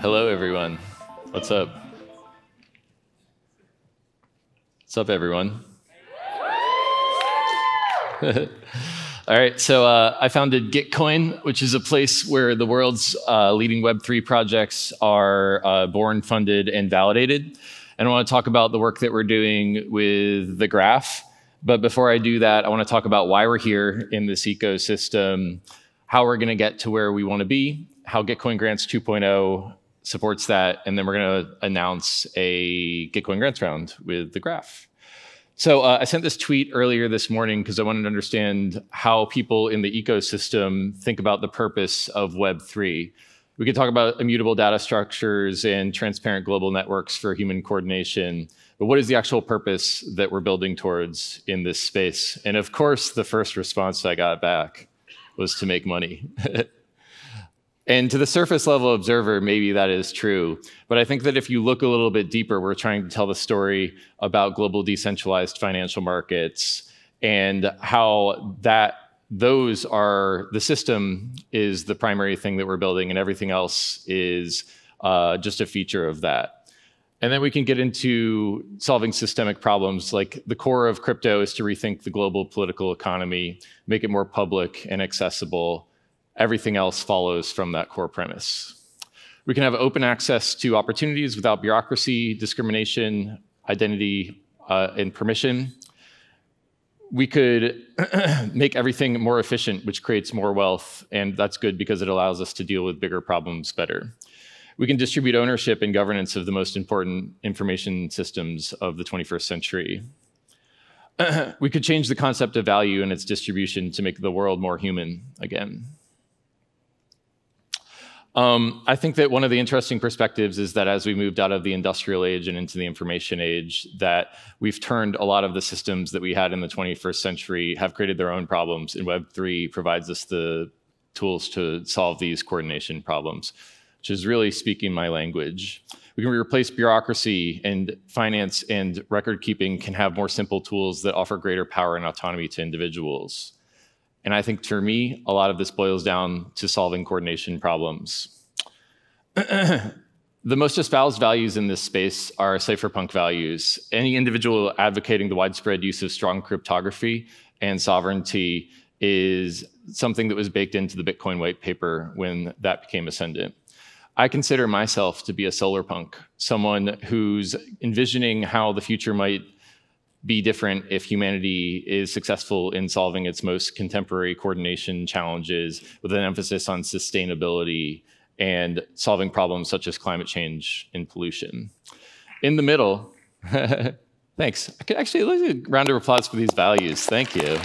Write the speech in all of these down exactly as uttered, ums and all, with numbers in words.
Hello, everyone. What's up? What's up, everyone? All right, so uh, I founded Gitcoin, which is a place where the world's uh, leading Web three projects are uh, born, funded, and validated. And I want to talk about the work that we're doing with The Graph. But before I do that, I want to talk about why we're here in this ecosystem, how we're going to get to where we want to be, how Gitcoin Grants two point oh supports that, and then we're going to announce a Gitcoin Grants round with The Graph. So uh, I sent this tweet earlier this morning because I wanted to understand how people in the ecosystem think about the purpose of Web three. We could talk about immutable data structures and transparent global networks for human coordination, but what is the actual purpose that we're building towards in this space? And of course, the first response I got back was to make money. And to the surface level observer, maybe that is true. But I think that if you look a little bit deeper, we're trying to tell the story about global decentralized financial markets and how that those are, the system is the primary thing that we're building and everything else is uh, just a feature of that. And then we can get into solving systemic problems. Like the core of crypto is to rethink the global political economy, make it more public and accessible. Everything else follows from that core premise. We can have open access to opportunities without bureaucracy, discrimination, identity, uh, and permission. We could make everything more efficient, which creates more wealth, and that's good because it allows us to deal with bigger problems better. We can distribute ownership and governance of the most important information systems of the twenty-first century. We could change the concept of value and its distribution to make the world more human again. Um, I think that one of the interesting perspectives is that as we moved out of the industrial age and into the information age, that we've turned a lot of the systems that we had in the twenty-first century have created their own problems, and Web three provides us the tools to solve these coordination problems, which is really speaking my language. We can replace bureaucracy, and finance and record keeping can have more simple tools that offer greater power and autonomy to individuals. And I think for me, a lot of this boils down to solving coordination problems. The most espoused values in this space are cypherpunk values. Any individual advocating the widespread use of strong cryptography and sovereignty is something that was baked into the Bitcoin white paper when that became ascendant. I consider myself to be a solar punk, someone who's envisioning how the future might be different if humanity is successful in solving its most contemporary coordination challenges with an emphasis on sustainability and solving problems such as climate change and pollution. In the middle, thanks. I could actually like a round of applause for these values. Thank you.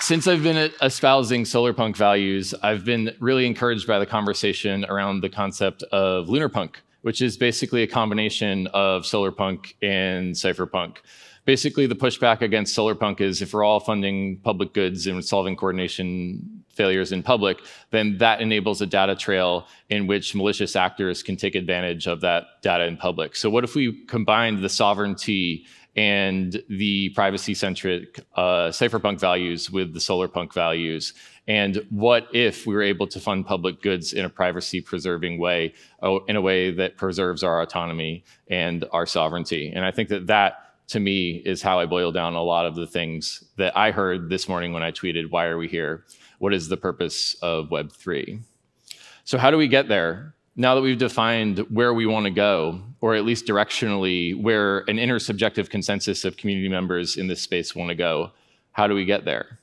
Since I've been espousing solarpunk values, I've been really encouraged by the conversation around the concept of lunarpunk, which is basically a combination of solarpunk and cypherpunk. Basically, the pushback against solarpunk is if we're all funding public goods and solving coordination failures in public, then that enables a data trail in which malicious actors can take advantage of that data in public. So what if we combined the sovereignty and the privacy-centric uh, cypherpunk values with the solarpunk values? And what if we were able to fund public goods in a privacy-preserving way, in a way that preserves our autonomy and our sovereignty? And I think that that, to me, is how I boil down a lot of the things that I heard this morning when I tweeted, why are we here? What is the purpose of Web three? So how do we get there? Now that we've defined where we want to go, or at least directionally, where an intersubjective consensus of community members in this space want to go, how do we get there?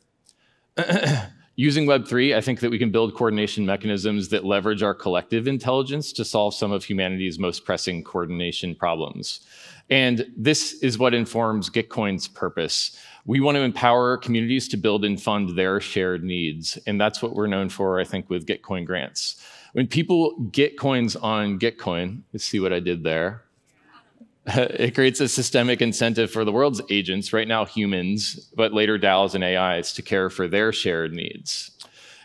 Using Web three, I think that we can build coordination mechanisms that leverage our collective intelligence to solve some of humanity's most pressing coordination problems. And this is what informs Gitcoin's purpose. We want to empower communities to build and fund their shared needs. And that's what we're known for, I think, with Gitcoin Grants. When people get coins on Gitcoin, let's see what I did there. It creates a systemic incentive for the world's agents, right now humans, but later DAOs and A Is, to care for their shared needs.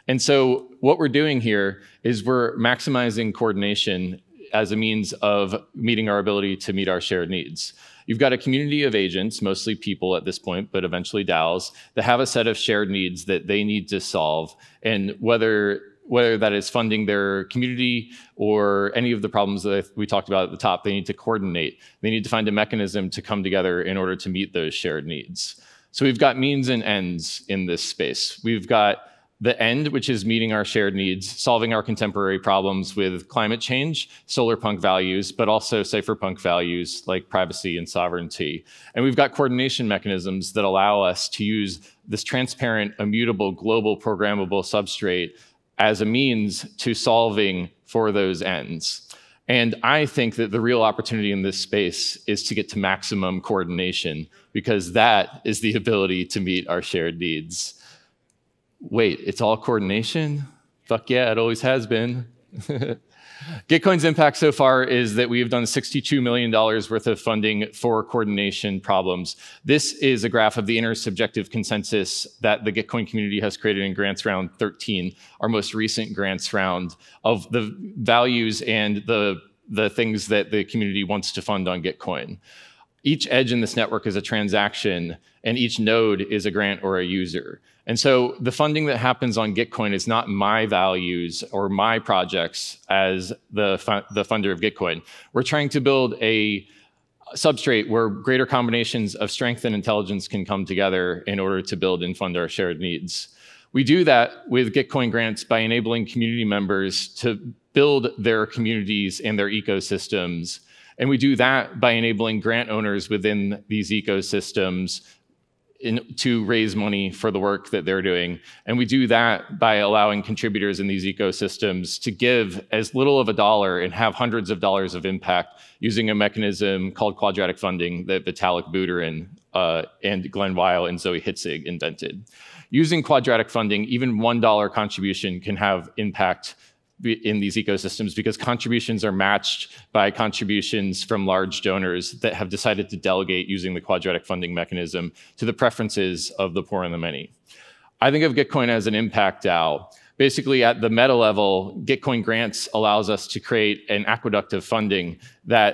And so what we're doing here is we're maximizing coordination as a means of meeting our ability to meet our shared needs. You've got a community of agents, mostly people at this point, but eventually DAOs, that have a set of shared needs that they need to solve. And whether whether that is funding their community or any of the problems that we talked about at the top, they need to coordinate. They need to find a mechanism to come together in order to meet those shared needs. So we've got means and ends in this space. We've got the end, which is meeting our shared needs, solving our contemporary problems with climate change, solarpunk values, but also cypherpunk values like privacy and sovereignty. And we've got coordination mechanisms that allow us to use this transparent, immutable, global, programmable substrate as a means to solving for those ends. And I think that the real opportunity in this space is to get to maximum coordination, because that is the ability to meet our shared needs. Wait, it's all coordination? Fuck yeah, it always has been. Gitcoin's impact so far is that we have done sixty-two million dollars worth of funding for coordination problems. This is a graph of the intersubjective consensus that the Gitcoin community has created in grants round thirteen, our most recent grants round, of the values and the, the things that the community wants to fund on Gitcoin. Each edge in this network is a transaction, and each node is a grant or a user. And so the funding that happens on Gitcoin is not my values or my projects as the, fu the funder of Gitcoin. We're trying to build a substrate where greater combinations of strength and intelligence can come together in order to build and fund our shared needs. We do that with Gitcoin grants by enabling community members to build their communities and their ecosystems. And we do that by enabling grant owners within these ecosystems In, to raise money for the work that they're doing. And we do that by allowing contributors in these ecosystems to give as little of a dollar and have hundreds of dollars of impact using a mechanism called quadratic funding that Vitalik Buterin uh, and Glen Weyl and Zoe Hitzig invented. Using quadratic funding, even one dollar contribution can have impact in these ecosystems, because contributions are matched by contributions from large donors that have decided to delegate using the quadratic funding mechanism to the preferences of the poor and the many. I think of Gitcoin as an impact DAO. Basically, at the meta level, Gitcoin grants allows us to create an aqueduct of funding that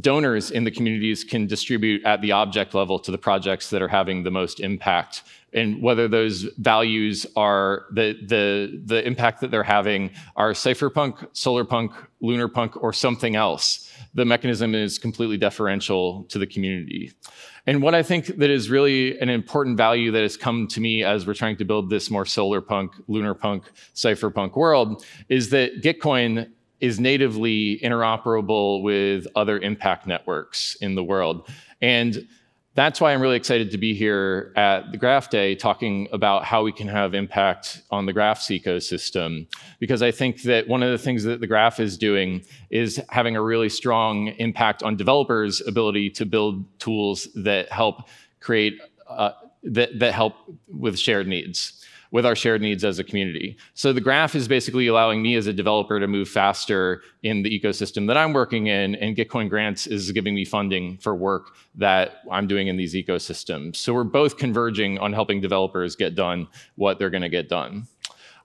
donors in the communities can distribute at the object level to the projects that are having the most impact. And whether those values are the, the, the impact that they're having are cypherpunk, solarpunk, lunarpunk, or something else, the mechanism is completely deferential to the community. And what I think that is really an important value that has come to me as we're trying to build this more solarpunk, lunarpunk, cypherpunk world is that Gitcoin is natively interoperable with other impact networks in the world. And that's why I'm really excited to be here at the Graph Day talking about how we can have impact on the Graph's ecosystem. Because I think that one of the things that the Graph is doing is having a really strong impact on developers' ability to build tools that help create, uh, that, that help with shared needs. with our shared needs as a community. So the Graph is basically allowing me as a developer to move faster in the ecosystem that I'm working in, and Gitcoin Grants is giving me funding for work that I'm doing in these ecosystems. So we're both converging on helping developers get done what they're gonna get done.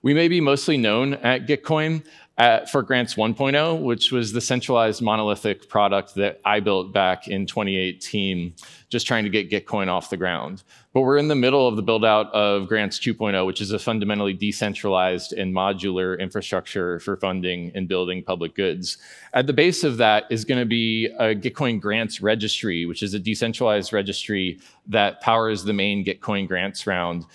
We may be mostly known at Gitcoin at, for Grants one point oh, which was the centralized monolithic product that I built back in twenty eighteen, just trying to get Gitcoin off the ground. But we're in the middle of the build out of Grants two point oh, which is a fundamentally decentralized and modular infrastructure for funding and building public goods. At the base of that is gonna be a Gitcoin Grants registry, which is a decentralized registry that powers the main Gitcoin Grants round.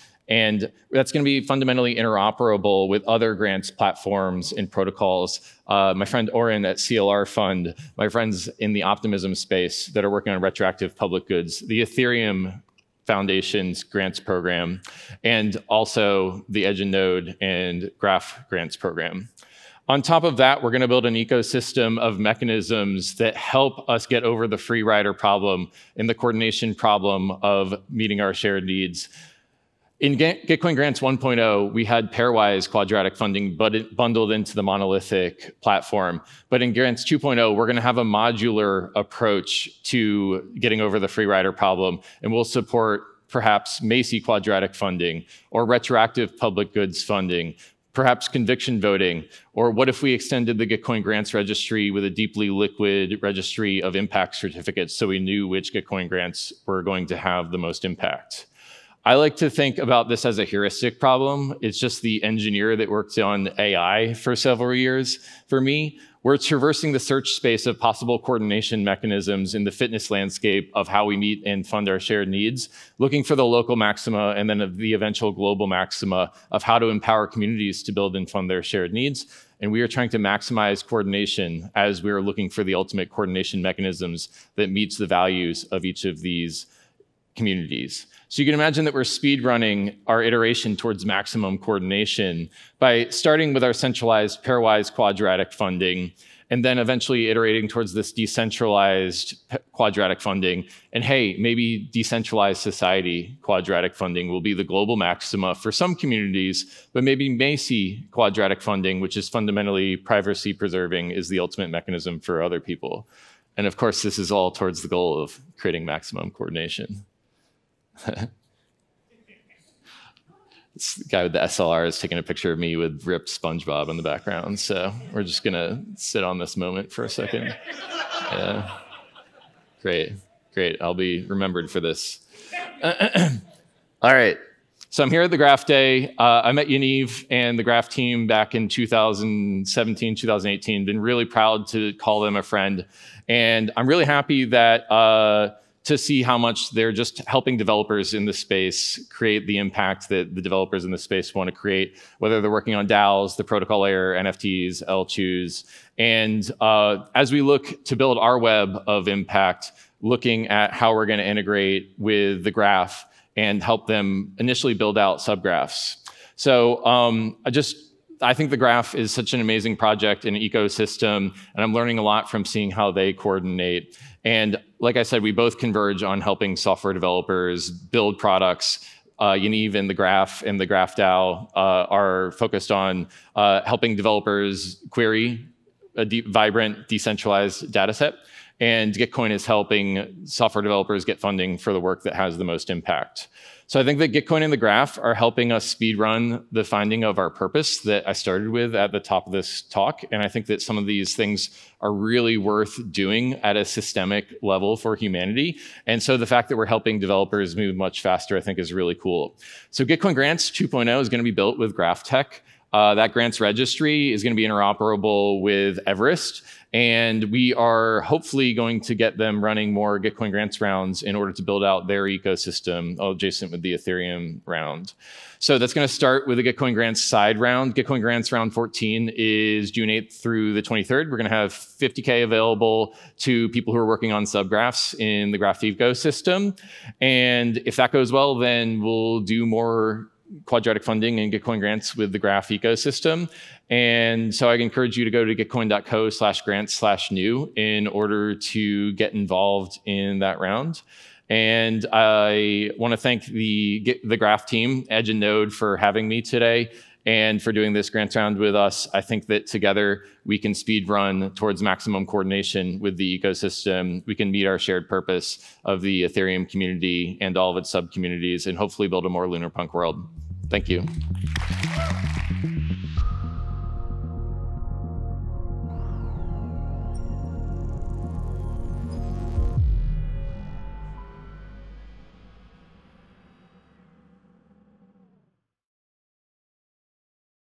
And that's going to be fundamentally interoperable with other grants platforms and protocols. Uh, my friend Oren at C L R Fund, my friends in the Optimism space that are working on retroactive public goods, the Ethereum Foundation's grants program, and also the Edge and Node and Graph grants program. On top of that, we're going to build an ecosystem of mechanisms that help us get over the free rider problem and the coordination problem of meeting our shared needs. In Gitcoin Grants one point oh, we had pairwise quadratic funding but bundled into the monolithic platform. But in Grants two point oh, we're going to have a modular approach to getting over the free rider problem, and we'll support perhaps MaCI quadratic funding or retroactive public goods funding, perhaps conviction voting, or what if we extended the Gitcoin Grants registry with a deeply liquid registry of impact certificates so we knew which Gitcoin grants were going to have the most impact. I like to think about this as a heuristic problem. It's just the engineer that worked on A I for several years. For me, we're traversing the search space of possible coordination mechanisms in the fitness landscape of how we meet and fund our shared needs, looking for the local maxima and then of the eventual global maxima of how to empower communities to build and fund their shared needs. And we are trying to maximize coordination as we are looking for the ultimate coordination mechanisms that meets the values of each of these communities. So you can imagine that we're speed running our iteration towards maximum coordination by starting with our centralized pairwise quadratic funding, and then eventually iterating towards this decentralized quadratic funding. And hey, maybe decentralized society quadratic funding will be the global maxima for some communities, but maybe MaCI quadratic funding, which is fundamentally privacy preserving, is the ultimate mechanism for other people. And of course, this is all towards the goal of creating maximum coordination. This guy with the S L R is taking a picture of me with ripped SpongeBob in the background, so we're just gonna sit on this moment for a second. Yeah. Great, great. I'll be remembered for this. All right. So I'm here at the Graph Day. Uh, I met Yaniv and the Graph team back in two thousand seventeen, two thousand eighteen. Been really proud to call them a friend, and I'm really happy that. Uh, to see how much they're just helping developers in the space create the impact that the developers in the space want to create, whether they're working on DAOs, the protocol layer, N F Ts, L C H Us. And uh, as we look to build our web of impact, looking at how we're going to integrate with the graph and help them initially build out subgraphs. So um, I just... I think the Graph is such an amazing project and ecosystem, and I'm learning a lot from seeing how they coordinate. And like I said, we both converge on helping software developers build products. Uh, Yaniv and the Graph and the GraphDAO uh, are focused on uh, helping developers query a deep, vibrant, decentralized data set. And Gitcoin is helping software developers get funding for the work that has the most impact. So I think that Gitcoin and the Graph are helping us speedrun the finding of our purpose that I started with at the top of this talk. And I think that some of these things are really worth doing at a systemic level for humanity. And so the fact that we're helping developers move much faster, I think, is really cool. So Gitcoin Grants two point oh is going to be built with Graph Tech. Uh, that grants registry is going to be interoperable with Everest. And we are hopefully going to get them running more Gitcoin Grants rounds in order to build out their ecosystem adjacent with the Ethereum round. So that's going to start with the Gitcoin Grants side round. Gitcoin Grants round fourteen is June eighth through the twenty-third. We're going to have fifty K available to people who are working on subgraphs in the Graph ecosystem. And if that goes well, then we'll do more quadratic funding and Gitcoin Grants with the Graph ecosystem. And so I encourage you to go to gitcoin.co slash grants slash new in order to get involved in that round. And I want to thank the, the Graph team, Edge and Node, for having me today and for doing this grant round with us. I think that together we can speed run towards maximum coordination with the ecosystem. We can meet our shared purpose of the Ethereum community and all of its sub communities and hopefully build a more lunar punk world. Thank you.